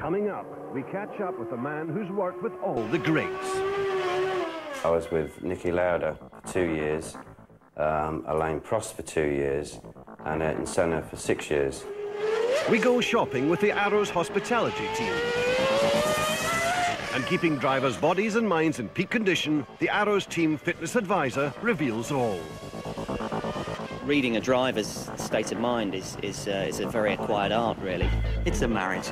Coming up, we catch up with a man who's worked with all the greats. I was with Nicky Lauda for 2 years, Alain Prost for 2 years, and Ayrton Senna for 6 years. We go shopping with the Arrows hospitality team. And keeping drivers' bodies and minds in peak condition, the Arrows team fitness advisor reveals all. Reading a driver's state of mind is a very acquired art, really. It's a marriage.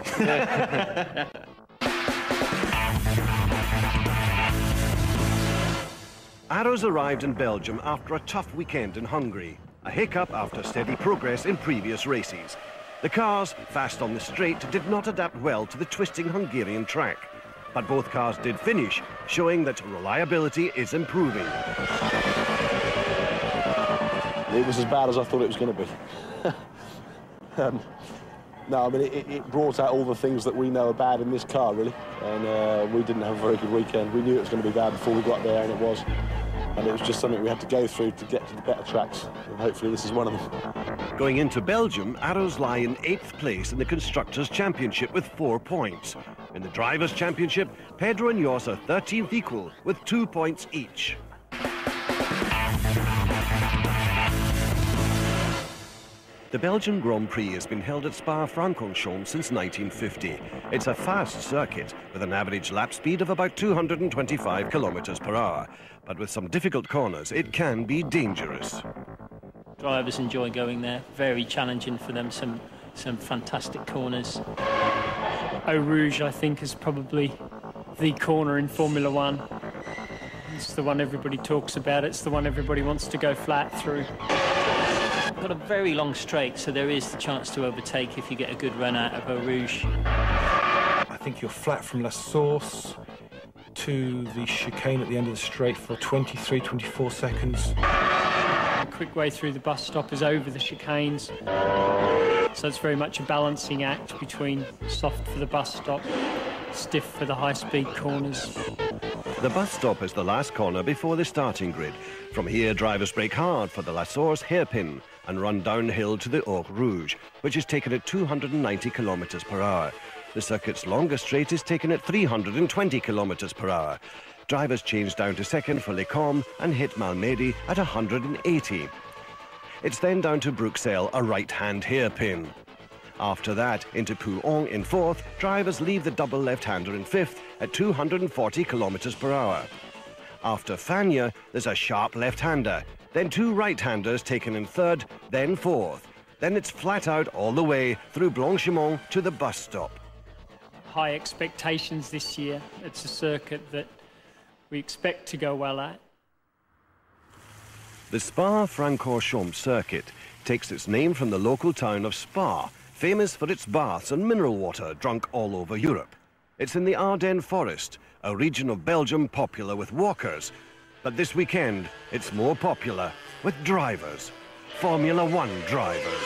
Arrows arrived in Belgium after a tough weekend in Hungary, a hiccup after steady progress in previous races. The cars, fast on the straight, did not adapt well to the twisting Hungarian track. But both cars did finish, showing that reliability is improving. It was as bad as I thought it was going to be. No, I mean, it brought out all the things that we know are bad in this car, really. And we didn't have a very good weekend. We knew it was going to be bad before we got there, and it was. And it was just something we had to go through to get to the better tracks. And hopefully this is one of them. Going into Belgium, Arrows lie in 8th place in the Constructors' Championship with 4 points. In the Drivers' Championship, Pedro and Jos are 13th equal with 2 points each. The Belgian Grand Prix has been held at Spa-Francorchamps since 1950. It's a fast circuit with an average lap speed of about 225 kilometers per hour. But with some difficult corners, it can be dangerous. Drivers enjoy going there. Very challenging for them. Some fantastic corners. Eau Rouge, I think, is probably the corner in Formula One. It's the one everybody talks about. It's the one everybody wants to go flat through. Got a very long straight, so there is the chance to overtake if you get a good run out of Eau Rouge. I think you're flat from La Source to the chicane at the end of the straight for 23, 24 seconds. A quick way through the bus stop is over the chicanes. So it's very much a balancing act between soft for the bus stop, stiff for the high-speed corners. The bus stop is the last corner before the starting grid. From here, drivers brake hard for the La Source hairpin and run downhill to the Eau Rouge, which is taken at 290 kilometers per hour. The circuit's longest straight is taken at 320 kilometers per hour. Drivers change down to second for Le Combe and hit Malmedy at 180. It's then down to Bruxelles, a right-hand hairpin. After that, into Pouhon in fourth, drivers leave the double left-hander in fifth at 240 kilometers per hour. After Fania, there's a sharp left-hander, then 2 right-handers taken in third, then fourth. Then it's flat out all the way through Blanchimont to the bus stop. High expectations this year. It's a circuit that we expect to go well at. The Spa-Francorchamps circuit takes its name from the local town of Spa, famous for its baths and mineral water drunk all over Europe. It's in the Ardennes forest, a region of Belgium popular with walkers. But this weekend, it's more popular with drivers, Formula One drivers.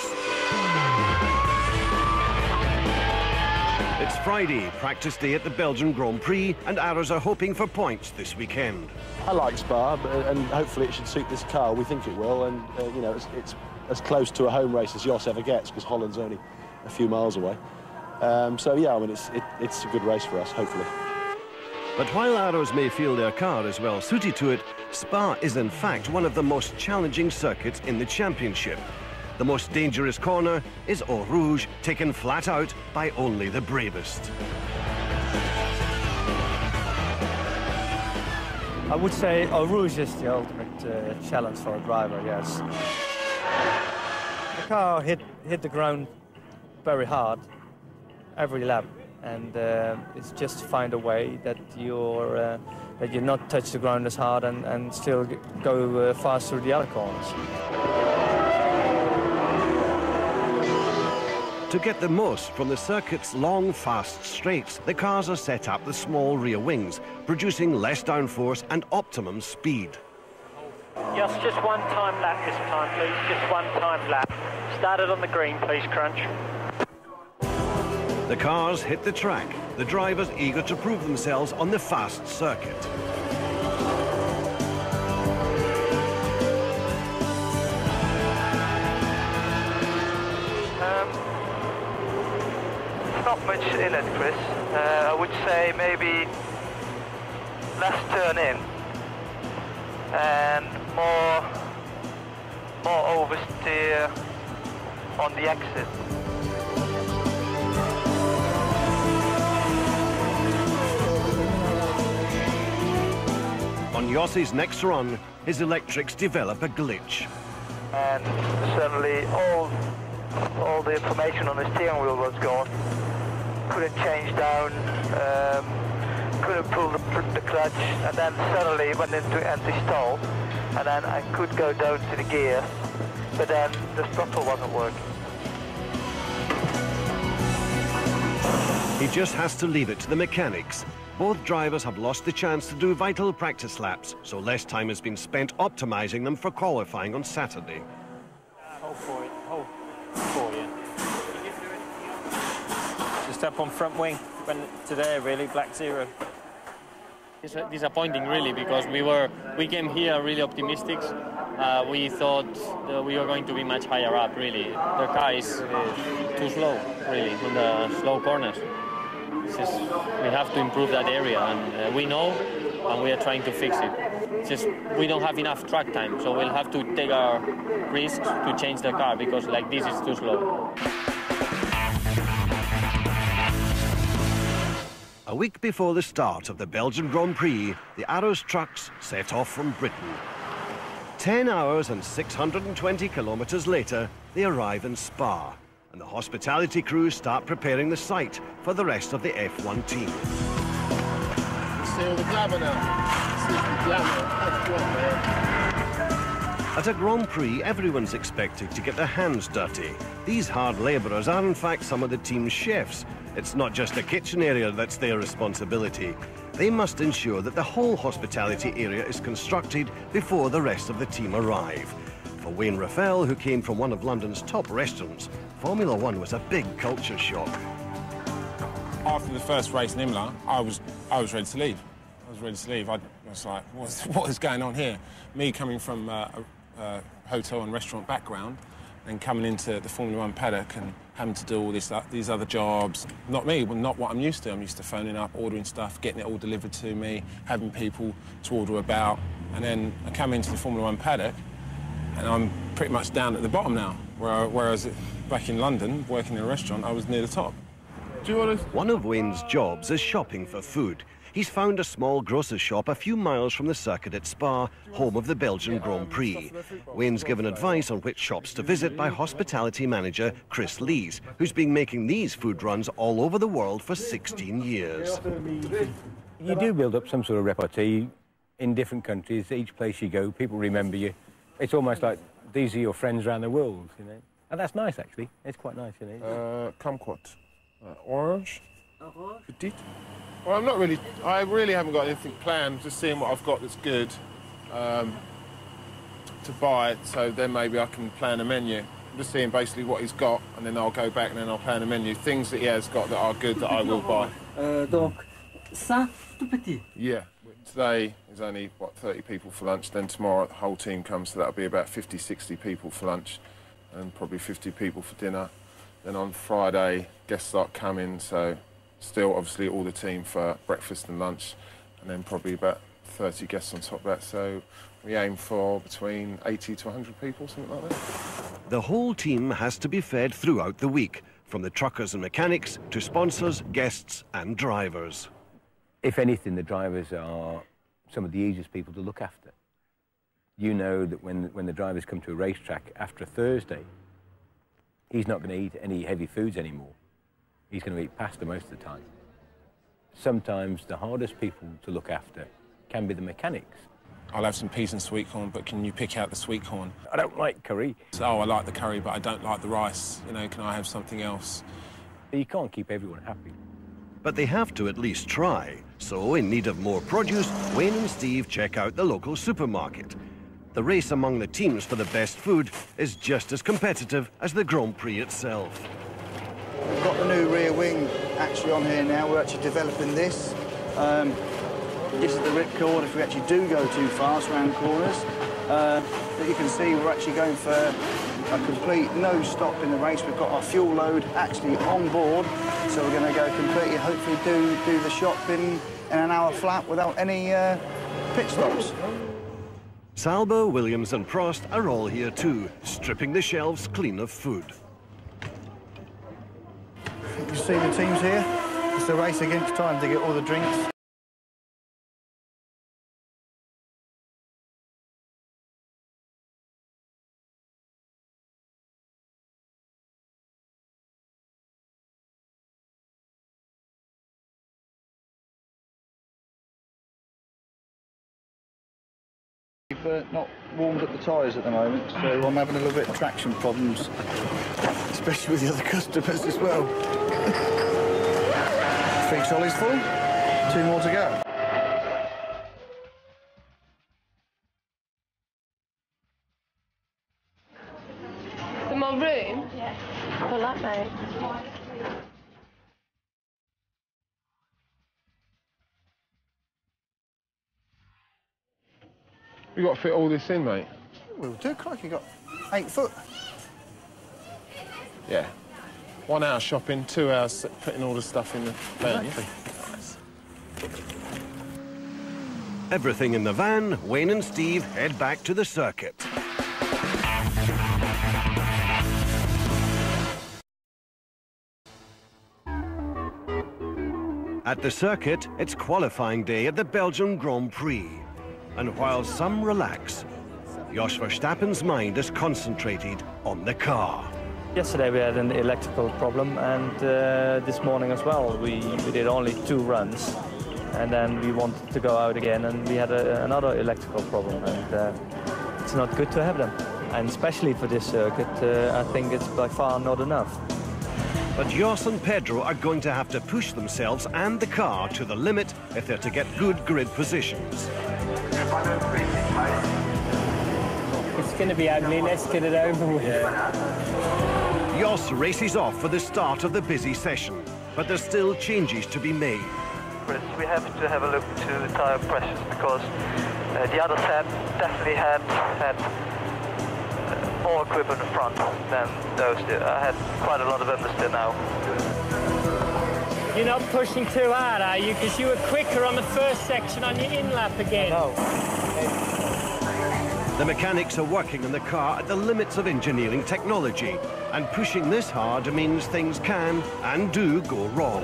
It's Friday, practice day at the Belgian Grand Prix, and Arrows are hoping for points this weekend. I like Spa, and hopefully it should suit this car. We think it will, and you know, it's as close to a home race as Jos ever gets, because Holland's only a few miles away. So yeah, I mean, it's a good race for us, hopefully. But while Arrows may feel their car is well suited to it, Spa is in fact one of the most challenging circuits in the championship. The most dangerous corner is Eau Rouge, taken flat out by only the bravest. I would say Eau Rouge is the ultimate challenge for a driver, yes. The car hit the ground very hard every lap, and it's just to find a way that you not touch the ground as hard and still go fast through the other corners. To get the most from the circuit's long, fast straights, the cars are set up with small rear wings, producing less downforce and optimum speed. Jos, just one time lap this time, please. Just one time lap. Started on the green, please, Crunch. The cars hit the track, the drivers eager to prove themselves on the fast circuit. Stop much in it, Chris. I would say maybe last turn in and more oversteer on the exit. On Jos's next run, his electrics develop a glitch. And suddenly all the information on the steering wheel was gone. Couldn't change down, couldn't pull the clutch, and then suddenly went into empty stall, and then I could go down to the gear, but then the throttle wasn't working. He just has to leave it to the mechanics. Both drivers have lost the chance to do vital practice laps, so less time has been spent optimizing them for qualifying on Saturday. Hold for it. Hold for you. Just up on front wing, went to there really, black zero. It's disappointing really, because we came here really optimistic. We thought we were going to be much higher up really. The car is too slow really, on the slow corners. We have to improve that area, and we know, and we are trying to fix it. It's just we don't have enough track time, so we'll have to take our risks to change the car, because like this is too slow. A week before the start of the Belgian Grand Prix, the Arrows trucks set off from Britain. 10 hours and 620 kilometers later, they arrive in Spa. And the hospitality crews start preparing the site for the rest of the F1 team. At a Grand Prix, everyone's expected to get their hands dirty. These hard labourers are, in fact, some of the team's chefs. It's not just the kitchen area that's their responsibility. They must ensure that the whole hospitality area is constructed before the rest of the team arrive. For Wayne Raffel, who came from one of London's top restaurants, Formula One was a big culture shock. After the first race in Imola, I was ready to leave. I was like, what is going on here? Me coming from a hotel and restaurant background and coming into the Formula One paddock and having to do all these other jobs. Not me, well, not what I'm used to. I'm used to phoning up, ordering stuff, getting it all delivered to me, having people to order about. And then I come into the Formula One paddock and I'm pretty much down at the bottom now, whereas back in London, working in a restaurant, I was near the top. One of Wayne's jobs is shopping for food. He's found a small grocer's shop a few miles from the circuit at Spa, home of the Belgian Grand Prix. Wayne's given advice on which shops to visit by hospitality manager Chris Lees, who's been making these food runs all over the world for 16 years. You do build up some sort of repartee in different countries. Each place you go, people remember you. It's almost like these are your friends around the world, you know. And that's nice, actually. It's quite nice, you know. Kumquat. Orange. Petite. Well, I'm not really... I really haven't got anything planned. Just seeing what I've got that's good to buy, so then maybe I can plan a menu. I'm just seeing basically what he's got, and then I'll go back and then I'll plan a menu. Things that he has got that are good that I will buy. Donc, ça, tout petit. Yeah. Today is only, what, 30 people for lunch. Then tomorrow the whole team comes, so that'll be about 50, 60 people for lunch and probably 50 people for dinner. Then on Friday, guests start coming, so still obviously all the team for breakfast and lunch, and then probably about 30 guests on top of that. So we aim for between 80 to 100 people, something like that. The whole team has to be fed throughout the week, from the truckers and mechanics to sponsors, guests and drivers. If anything, the drivers are some of the easiest people to look after. You know that when the drivers come to a racetrack after a Thursday, he's not going to eat any heavy foods anymore. He's going to eat pasta most of the time. Sometimes the hardest people to look after can be the mechanics. I'll have some peas and sweet corn, but can you pick out the sweet corn? I don't like curry. Oh, I like the curry, but I don't like the rice. You know, can I have something else? You can't keep everyone happy. But they have to at least try. So, in need of more produce, Wayne and Steve check out the local supermarket. The race among the teams for the best food is just as competitive as the Grand Prix itself. We've got the new rear wing actually on here now. We're actually developing this. This is the ripcord if we actually do go too fast round corners. But you can see we're actually going for a complete no stop in the race. We've got our fuel load actually on board, so we're going to go completely, hopefully do the shop in an hour flat without any pit stops. Salbo, Williams and Prost are all here too, stripping the shelves clean of food. You can see the teams here. It's a race against time to get all the drinks. Not warmed up the tyres at the moment, so I'm having a little bit of traction problems, especially with the other customers as well. 3 trolleys full, 2 more to go. Some more room? Yeah. I like that. We've got to fit all this in, mate. We'll do, crikey, you got 8 foot. Yeah. 1 hour shopping, 2 hours putting all the stuff in the van. Exactly. Everything in the van, Wayne and Steve head back to the circuit. At the circuit, it's qualifying day at the Belgian Grand Prix. And while some relax, Jos Verstappen's mind is concentrated on the car. Yesterday we had an electrical problem, and this morning as well. We did only 2 runs, and then we wanted to go out again, and we had another electrical problem. And it's not good to have them. And especially for this circuit, I think it's by far not enough. But Jos and Pedro are going to have to push themselves and the car to the limit if they're to get good grid positions. It's going to be ugly, let's get it over with. Yeah. Jos races off for the start of the busy session, but there's still changes to be made. We have to have a look to tyre pressures, because the others have definitely had more equipment in front than those. I had quite a lot of them still now. You're not pushing too hard, are you? Because you were quicker on the first section on your in-lap again. No. The mechanics are working on the car at the limits of engineering technology, and pushing this hard means things can and do go wrong.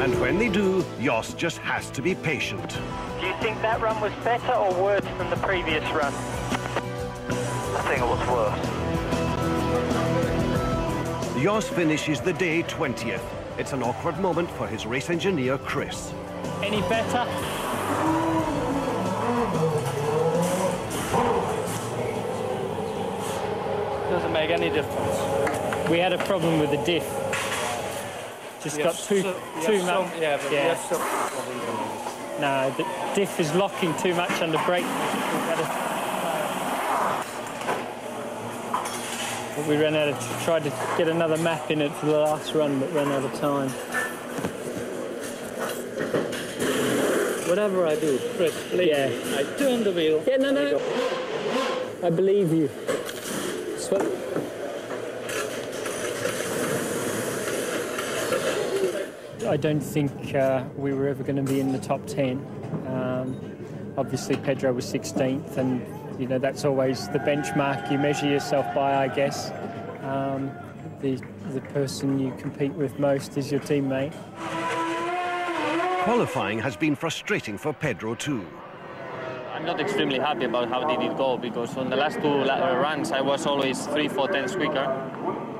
And when they do, Jos just has to be patient. Do you think that run was better or worse than the previous run? I think it was worse. Jos finishes the day 20th. It's an awkward moment for his race engineer, Chris. Any better? Doesn't make any difference. We had a problem with the diff. Just got too much. Yeah, but yeah. No, the diff is locking too much under brake. We ran out of. Tried to get another map in it for the last run, but ran out of time. Whatever I do, Chris, please. Yeah. I turn the wheel. Yeah, no, no. I believe you. Swap. I don't think we were ever going to be in the top 10. Obviously, Pedro was 16th, and you know that's always the benchmark you measure yourself by, I guess. The person you compete with most is your teammate. Qualifying has been frustrating for Pedro too. I'm not extremely happy about how did it go, because on the last 2 runs I was always 3-4 tenths quicker.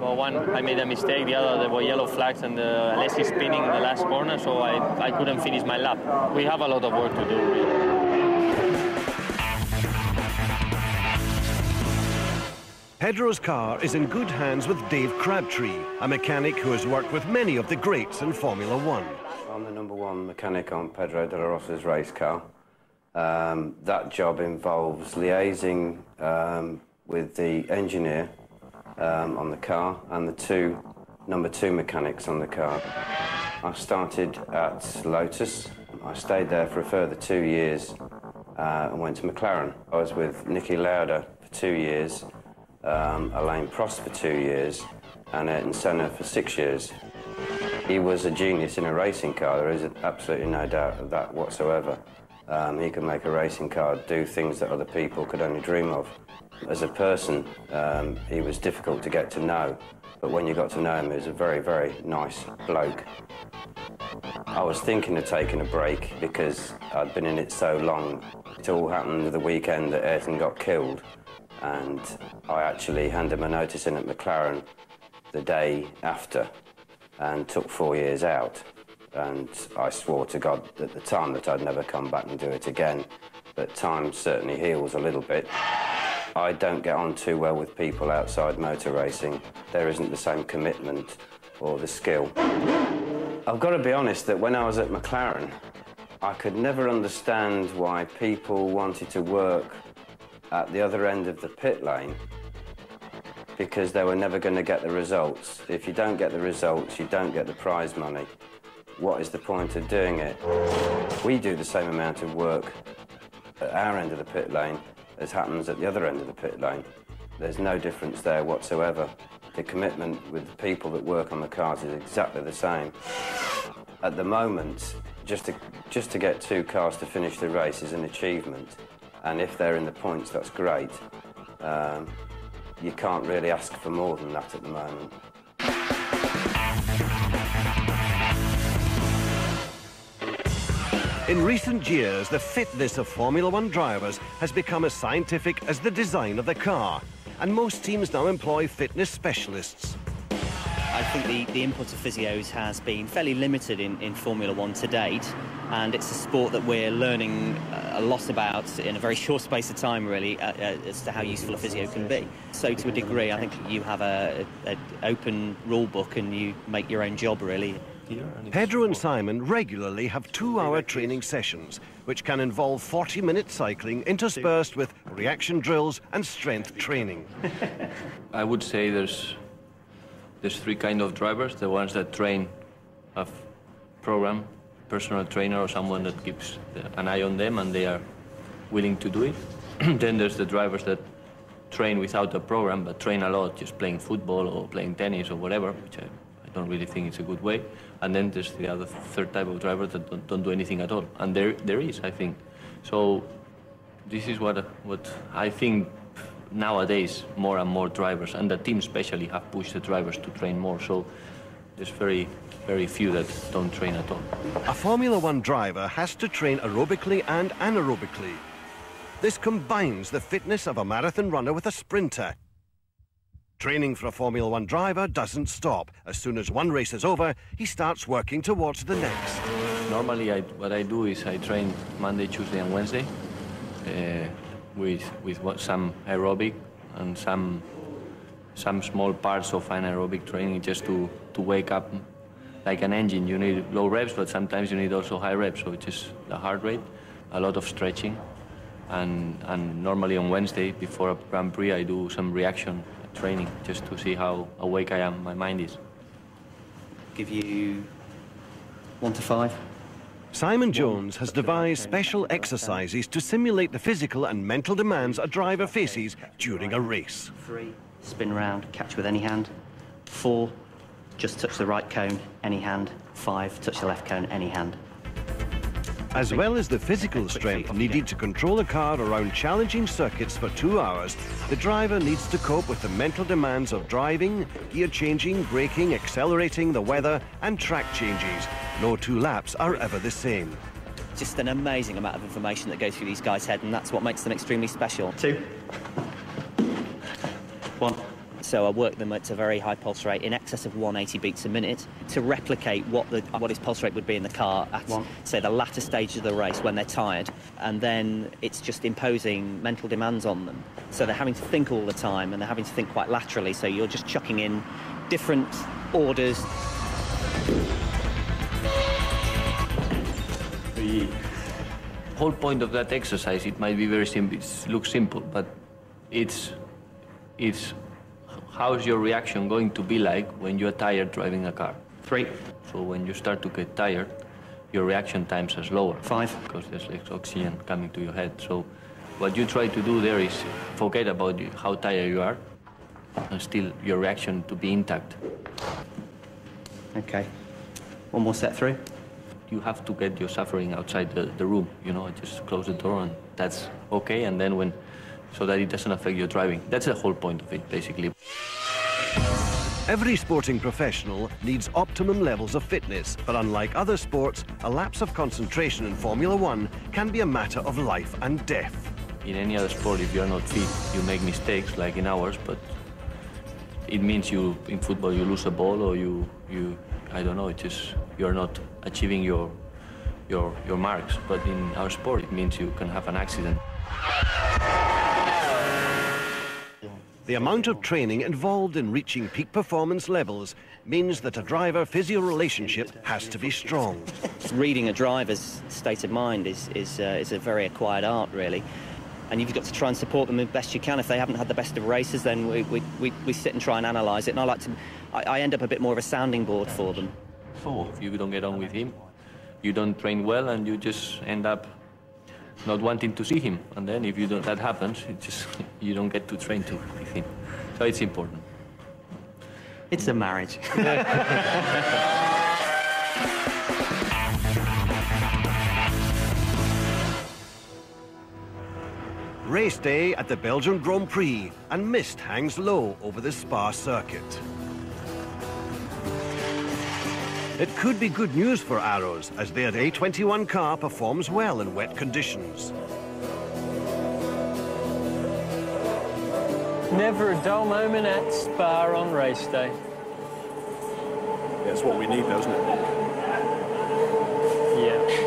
But one I made a mistake, the other there were yellow flags and less spinning in the last corner, so I couldn't finish my lap. We have a lot of work to do, really. Pedro's car is in good hands with Dave Crabtree, a mechanic who has worked with many of the greats in Formula One. I'm the #1 mechanic on Pedro de la Rosa's race car. That job involves liaising with the engineer on the car and the 2 number 2 mechanics on the car. I started at Lotus. I stayed there for a further 2 years and went to McLaren. I was with Nicky Lauda for 2 years, Alain Prost for 2 years, and Ayrton Senna for 6 years. He was a genius in a racing car. There is absolutely no doubt of that whatsoever. He could make a racing car do things that other people could only dream of. As a person, he was difficult to get to know, but when you got to know him, he was a very, very nice bloke. I was thinking of taking a break because I'd been in it so long. It all happened the weekend that Ayrton got killed, and I actually handed my notice in at McLaren the day after and took 4 years out. And I swore to God at the time that I'd never come back and do it again, but time certainly heals a little bit. I don't get on too well with people outside motor racing. There isn't the same commitment or the skill. I've got to be honest that when I was at McLaren, I could never understand why people wanted to work at the other end of the pit lane, because they were never going to get the results. If you don't get the results, you don't get the prize money. What is the point of doing it? We do the same amount of work at our end of the pit lane as happens at the other end of the pit lane. There's no difference there whatsoever. The commitment with the people that work on the cars is exactly the same. At the moment, just to get two cars to finish the race is an achievement, and if they're in the points, that's great. You can't really ask for more than that at the moment. In recent years, the fitness of Formula One drivers has become as scientific as the design of the car, and most teams now employ fitness specialists. I think the input of physios has been fairly limited in Formula One to date, and it's a sport that we're learning a lot about in a very short space of time, really, as to how useful a physio can be. So to a degree, I think you have an open rule book and you make your own job, really. Pedro and Simon regularly have 2-hour training sessions, which can involve 40-minute cycling interspersed with reaction drills and strength training. I would say there's three kinds of drivers. The ones that train a program, personal trainer or someone that keeps an eye on them and they are willing to do it. Then there's the drivers that train without a program but train a lot, just playing football or playing tennis or whatever, which I don't really think it's a good way. And then there's the other third type of drivers that don't do anything at all. And there is, I think. So this is what I think nowadays more and more drivers, and the team especially, have pushed the drivers to train more. So there's very, very few that don't train at all. A Formula One driver has to train aerobically and anaerobically. This combines the fitness of a marathon runner with a sprinter. Training for a Formula One driver doesn't stop. As soon as one race is over, he starts working towards the next. Normally, what I do is I train Monday, Tuesday and Wednesday with some aerobic and some small parts of anaerobic training just to wake up. Like an engine, you need low reps, but sometimes you need also high reps, so it's just the heart rate, a lot of stretching. And normally on Wednesday, before a Grand Prix, I do some reaction training just to see how awake I am, my mind is. Give you 1 to 5. Simon Jones has devised special exercises to simulate the physical and mental demands a driver faces during a race. 3, spin round, catch with any hand. 4, just touch the right cone, any hand. 5, touch the left cone, any hand. As well as the physical strength needed to control a car around challenging circuits for 2 hours, the driver needs to cope with the mental demands of driving, gear changing, braking, accelerating, the weather and track changes. No two laps are ever the same. Just an amazing amount of information that goes through these guys' heads, and that's what makes them extremely special. 2. 1. So I work them at a very high pulse rate, in excess of 180 beats a minute, to replicate what his pulse rate would be in the car at, say, the latter stage of the race when they're tired. And then it's just imposing mental demands on them. So they're having to think all the time, and they're having to think quite laterally, so you're just chucking in different orders. 3. The whole point of that exercise, it might be very simple, it looks simple, but it's how's your reaction going to be like when you're tired driving a car? 3. So when you start to get tired, your reaction times are slower. 5. Because there's like oxygen coming to your head. So what you try to do there is forget about how tired you are, and still your reaction to be intact. Okay. One more set through. You have to get your suffering outside the room, you know, just close the door and that's okay. And then when, so that it doesn't affect your driving. That's the whole point of it, basically. Every sporting professional needs optimum levels of fitness, but unlike other sports, a lapse of concentration in Formula One can be a matter of life and death. In any other sport, if you're not fit, you make mistakes, like in ours, but it means you, in football, you lose a ball or you I don't know, it's just you're not achieving your marks. But in our sport, it means you can have an accident. The amount of training involved in reaching peak performance levels means that a driver-physio relationship has to be strong. Reading a driver's state of mind is a very acquired art, really. And you've got to try and support them the best you can. If they haven't had the best of races, then we sit and try and analyse it. And I like to, I end up a bit more of a sounding board for them. 4. If you don't get on with him, you don't train well, and you just end up not wanting to see him. And then if you don't, that happens, it just, you don't get to train with him. So it's important. It's a marriage. Race day at the Belgian Grand Prix, and mist hangs low over the Spa circuit. It could be good news for Arrows, as their A21 car performs well in wet conditions. Never a dull moment at Spa on race day. That's what we need, doesn't it? Yeah.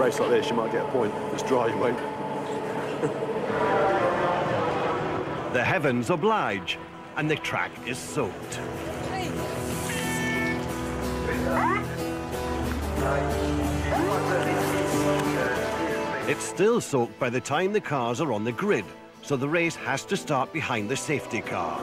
Race like this, you might get a point. It's dry, you won't. The heavens oblige, and the track is soaked. Hey. It's still soaked by the time the cars are on the grid, so the race has to start behind the safety car.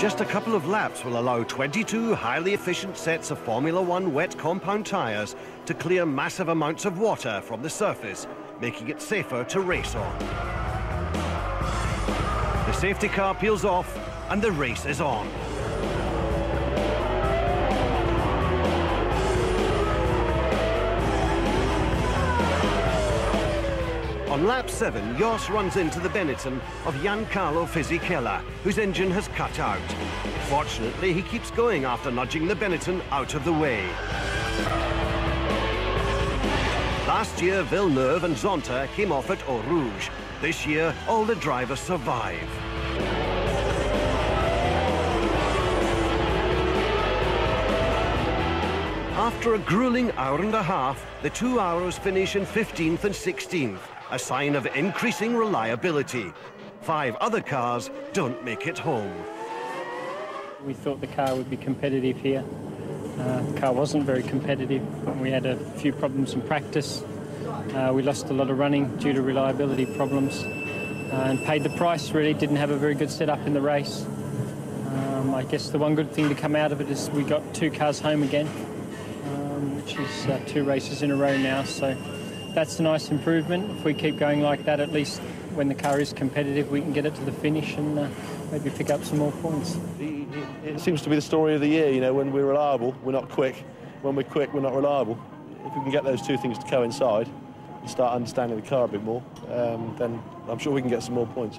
Just a couple of laps will allow 22 highly efficient sets of Formula One wet compound tyres to clear massive amounts of water from the surface, making it safer to race on. The safety car peels off and the race is on. On lap 7, Jos runs into the Benetton of Giancarlo Fisichella, whose engine has cut out. Fortunately, he keeps going after nudging the Benetton out of the way. Last year, Villeneuve and Zonta came off at Eau Rouge. This year, all the drivers survive. After a grueling hour and a half, the two Arrows finish in 15th and 16th. A sign of increasing reliability. 5 other cars don't make it home. We thought the car would be competitive here. The car wasn't very competitive. We had a few problems in practice. We lost a lot of running due to reliability problems and paid the price, really. Didn't have a very good setup in the race. I guess the one good thing to come out of it is we got 2 cars home again, which is 2 races in a row now. So that's a nice improvement. If we keep going like that, at least when the car is competitive, we can get it to the finish and maybe pick up some more points. It seems to be the story of the year, you know, when we're reliable, we're not quick. When we're quick, we're not reliable. If we can get those 2 things to coincide and start understanding the car a bit more, then I'm sure we can get some more points.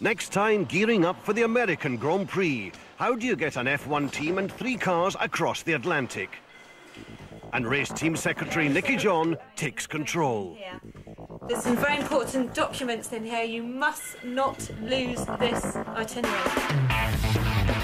Next time, gearing up for the American Grand Prix. How do you get an F1 team and 3 cars across the Atlantic? And race team secretary Nikki John takes control. Yeah. There's some very important documents in here. You must not lose this itinerary.